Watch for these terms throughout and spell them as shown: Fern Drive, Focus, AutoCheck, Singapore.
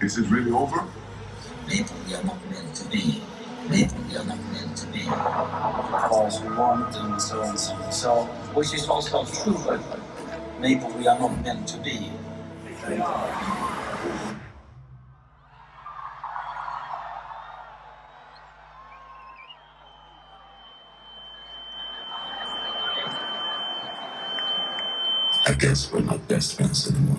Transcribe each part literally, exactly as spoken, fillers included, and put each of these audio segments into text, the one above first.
Is it really over? Maybe we are not meant to be. Maybe we are not meant to be. Because we want and so and so and so, which is also true, but maybe we are not meant to be. Right? I guess we're not best friends anymore.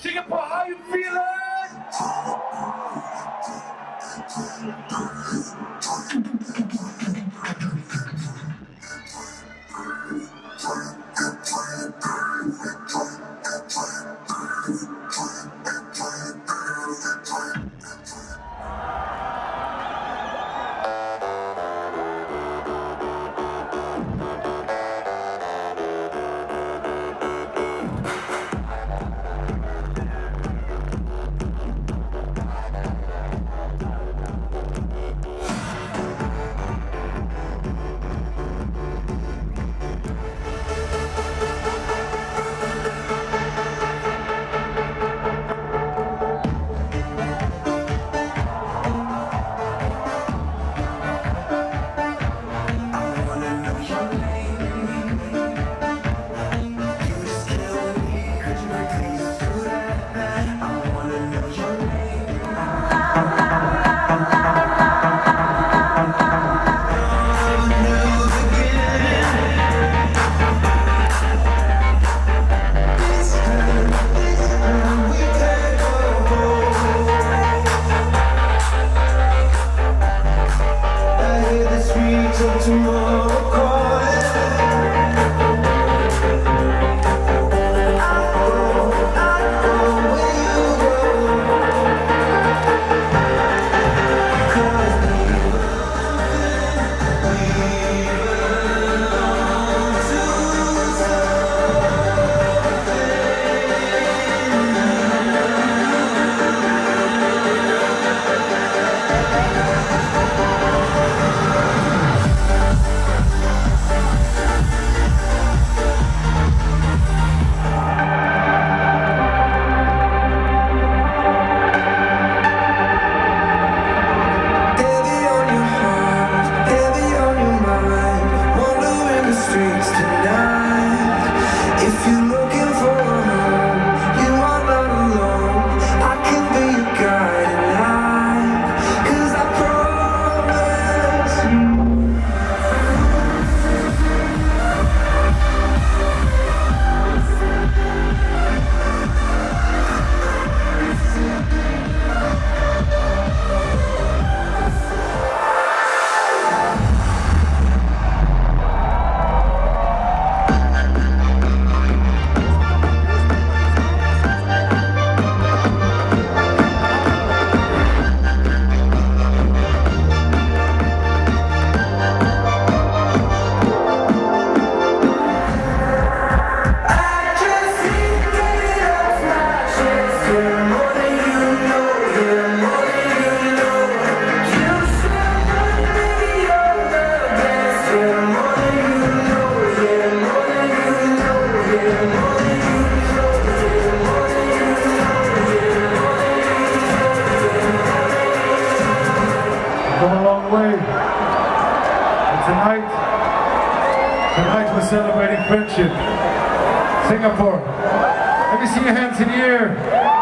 Singapore, how you feeling? celebrating friendship. Singapore. Let me see your hands in the air.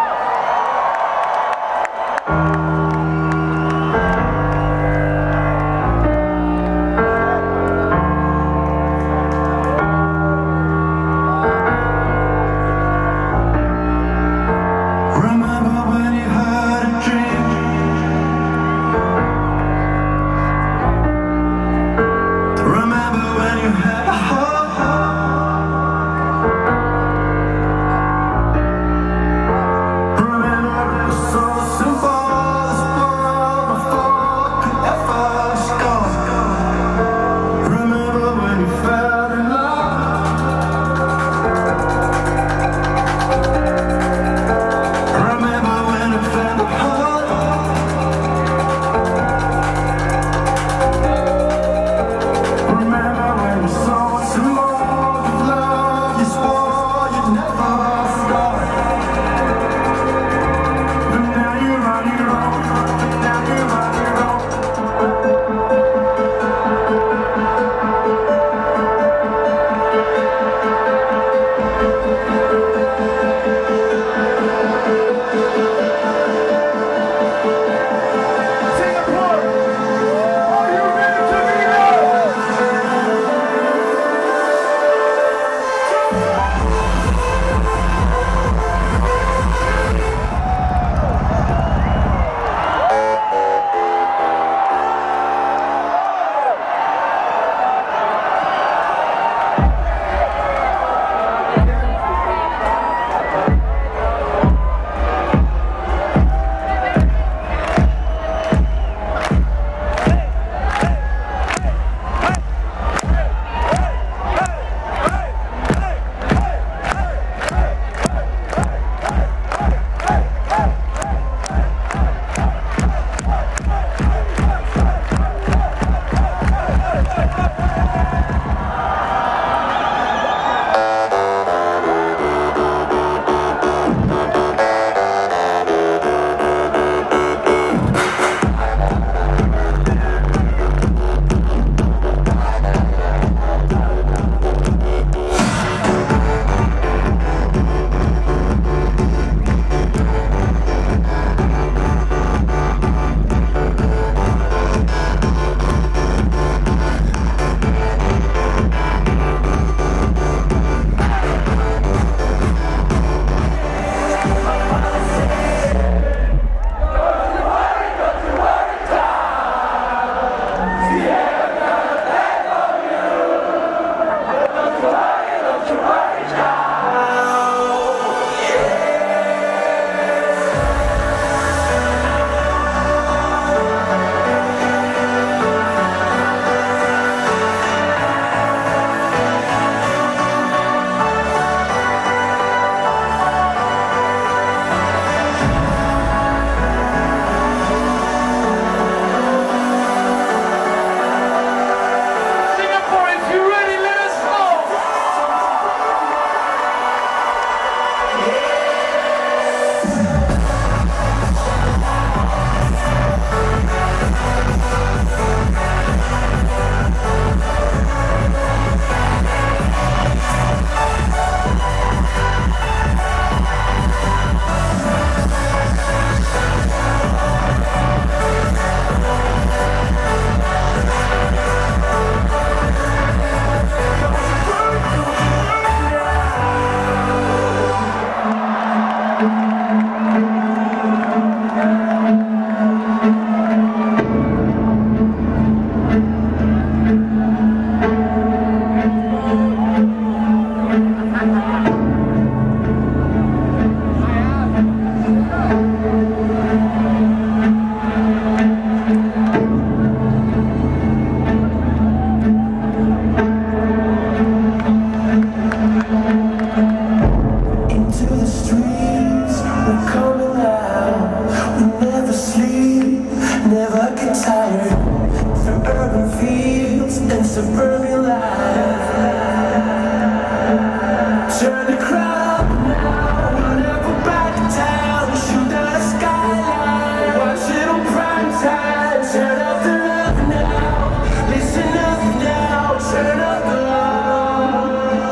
Turn up the love.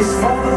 It's all